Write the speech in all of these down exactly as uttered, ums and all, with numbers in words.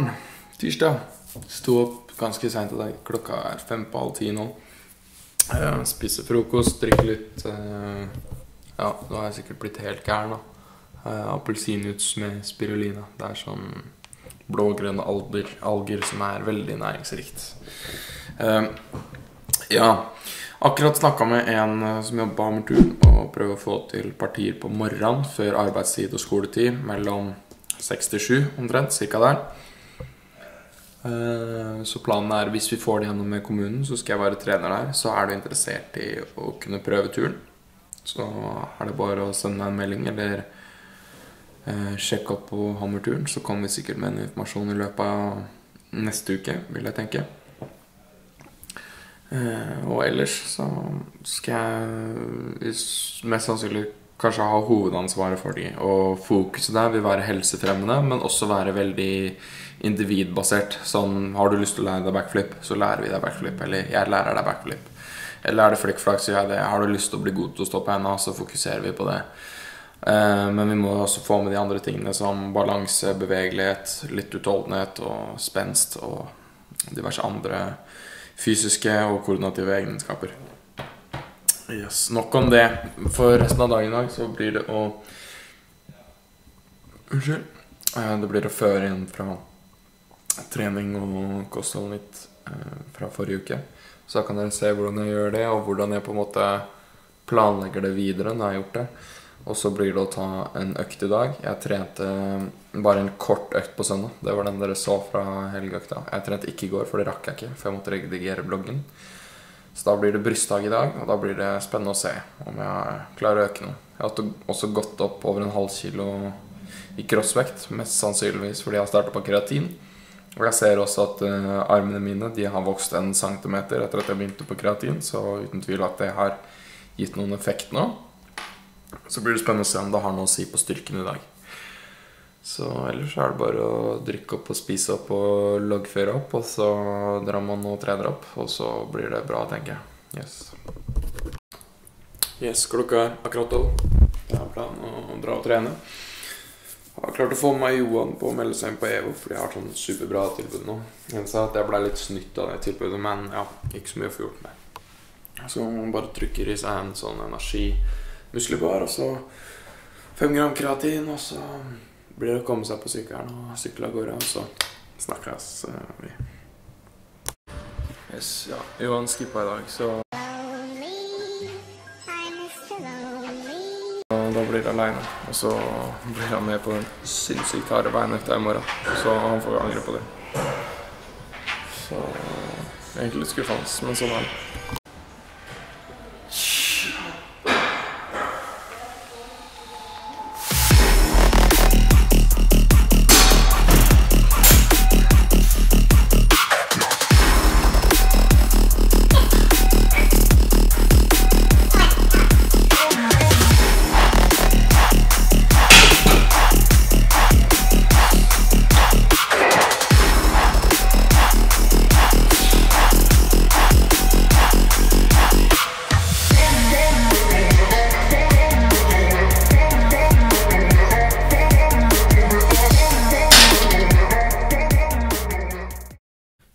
morgen, tirsdag. Stod opp ganske sent i dag. Klokka er fem på halv ti nå. Spise frokost, drikke litt. Ja, da har jeg sikkert blitt helt gæren da. Appelsinuts med spirulina. Det er sånn blågrønne alger, alger som er veldig næringsrikt. Ja, akkurat snakket med en som jobber på Hammerturen og prøver å få til partier på morgenen før arbeidstid og skoletid mellom seks til sju omtrent, cirka der. Så planen er, hvis vi får det gjennom med kommunen, så skal jeg være trener der. Så er du interessert i å kunne prøve turen, så er det bare å sende meg en melding eller sjekke opp på Hammerturen. Så kommer vi sikkert med en informasjon i løpet av neste uke, vil jeg tenke. Og ellers så skal jeg mest sannsynlig kanskje ha hovedansvaret for dem, og fokuset der vil være helsefremmende, men også være veldig individbasert. Sånn, har du lyst til å lære deg backflip, så lærer vi deg backflip, eller jeg lærer deg backflip. Eller er det flickflak, så gjør jeg det. Har du lyst til å bli god til å stå på henne, så fokuserer vi på det. Men vi må også få med de andre tingene som balanse, bevegelighet, litt utholdenhet og spenst, og diverse andre fysiske og koordinative egenskaper. Yes, nok om det. For resten av dagen i dag så blir det å Unnskyld. Det blir å føre inn fra trening og kosthold litt fra forrige uke. Så da kan dere se hvordan jeg gjør det, og hvordan jeg på en måte planlegger det videre når jeg har gjort det. Og så blir det å ta en økt i dag. Jeg trente bare en kort økt på søndag. Det var den dere så fra helgeøkta. Jeg trente ikke i går, for det rakk jeg ikke, for jeg måtte redigere bloggen. Så da blir det brystdag i dag, og da blir det spennende å se om jeg klarer å øke noe. Jeg har også gått opp over en halv kilo i crossvekt, mest sannsynligvis fordi jeg har startet på kreatin. Og jeg ser også at uh, armene mine, de har vokst en centimeter etter at jeg begynte på kreatin, så uten tvil at det har gitt noen effekt nå. Så blir det spennende å se om det har noe å si på styrken i dag. Så ellers er det bare å drikke opp og spise opp og loggføre opp, og så drar man og trener opp, og så blir det bra, tenker jeg. Yes. Yes, klokka er akkurat tolv. Det er planen å dra og trene. Jeg har klart å få meg Johan på Mellisheim på Evo, fordi jeg har sånn superbra tilbud nå. Jeg sa at jeg ble litt snytt av det tilbudet, men ja, ikke så mye å få gjort med. Så man bare trykker i seg en sånn energimuskelbar, og så fem gram kreatin, og så blir det å komme seg på sykkelen og sykle av gårde, og så snakkes vi. Yes, ja. Johan skippet i dag, så da blir det alene, og så blir han med på en sinnssykt harde beinøkta i morgen, så han får angre på det. Så egentlig litt skuffans, men sånn er det.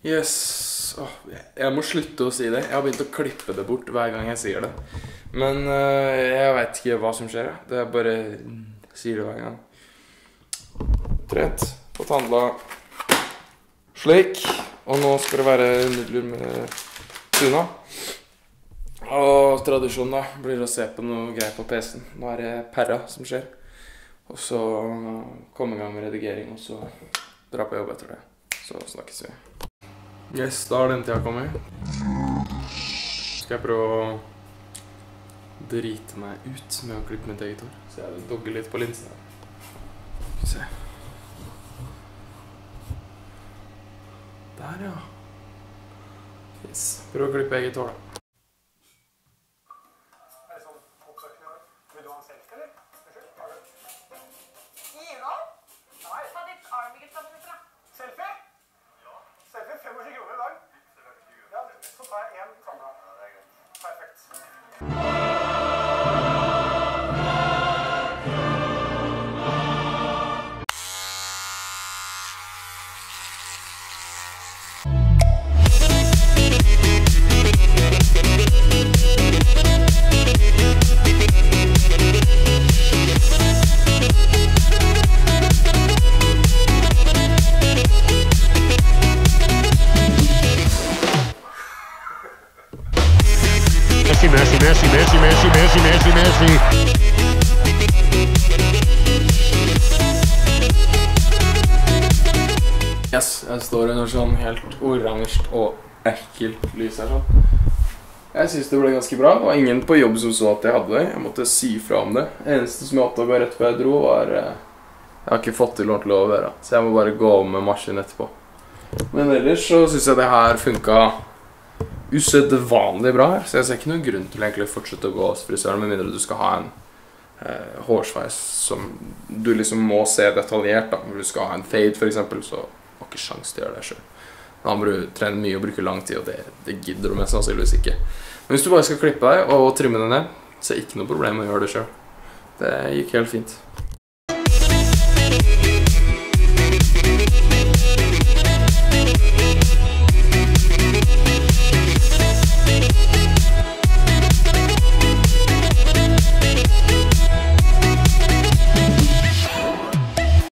Yes, oh, jeg må slutte å si det. Jeg har begynt å klippe det bort hver gang jeg sier det. Men uh, jeg vet ikke hva som skjer. Det er bare sier det hver gang. Trent, fått handla slik. Og nå skal det være nudler med tuna. Og tradisjonen da blir å se på noe greier på P C-en. Nå er det perra som skjer. Og så komme i gang med redigering, og så dra på jobb etter det. Så snakkes vi. Yes, da har den tida kommet. Skal jeg prøve å drite meg ut med å klippe mitt eget hår, så jeg dogger litt på linsen. Se. Der, ja. Yes, prøv å klippe eget hår da. Er det sånn oppsøkende hår? Vil du ha en selfie, eller? Unnskyld, har du? Gino? Nei. Ta ditt armighet som du fra. Selfie? Selfie, femogtyve kroner i dag. Ja, så tar jeg en kamera. Ja, det er greit. Perfekt. Yes, jeg står under sånn helt oransje og ekkelt lys her sånn. Jeg synes det ble ganske bra. Det var ingen på jobb som så at jeg hadde det. Jeg måtte si fra om det. Det eneste som jeg oppdaget rett før jeg dro var jeg har ikke fått til ordentlig å være. Så jeg må bare gå om med maskinen etterpå. Men ellers så synes jeg det her funket usedvanlig bra her. Så jeg ser ikke noen grunn til egentlig å fortsette å gå hos frisøren, med mindre du skal ha en eh, hårsveis som du liksom må se detaljert da. Når du skal ha en fade for eksempel, så har ikke sjans til å gjøre det selv. Da må du trene mye og bruke lang tid, og det, det gidder du mest sannsynligvis ikke. Men hvis du bare skal klippe deg og trimme deg ned, så er det ikke noe problem å gjøre det selv. Det gikk helt fint.